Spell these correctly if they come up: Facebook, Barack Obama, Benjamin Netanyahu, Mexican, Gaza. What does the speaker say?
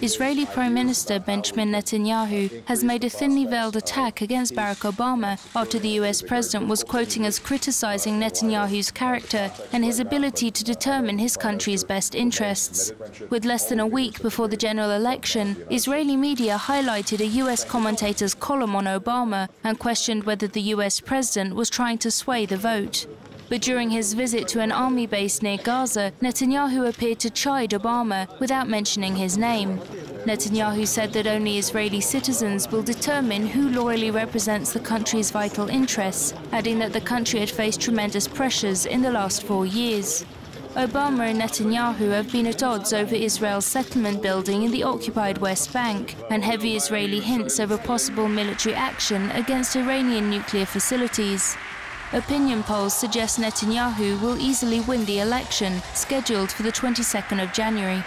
Israeli Prime Minister Benjamin Netanyahu has made a thinly veiled attack against Barack Obama after the US president was quoting as criticizing Netanyahu's character and his ability to determine his country's best interests. With less than a week before the general election, Israeli media highlighted a US commentator's column on Obama and questioned whether the US president was trying to sway the vote. But during his visit to an army base near Gaza, Netanyahu appeared to chide Obama without mentioning his name. Netanyahu said that only Israeli citizens will determine who loyally represents the country's vital interests, adding that the country had faced tremendous pressures in the last 4 years. Obama and Netanyahu have been at odds over Israel's settlement building in the occupied West Bank and heavy Israeli hints over possible military action against Iranian nuclear facilities. Opinion polls suggest Netanyahu will easily win the election, scheduled for the 22nd of January.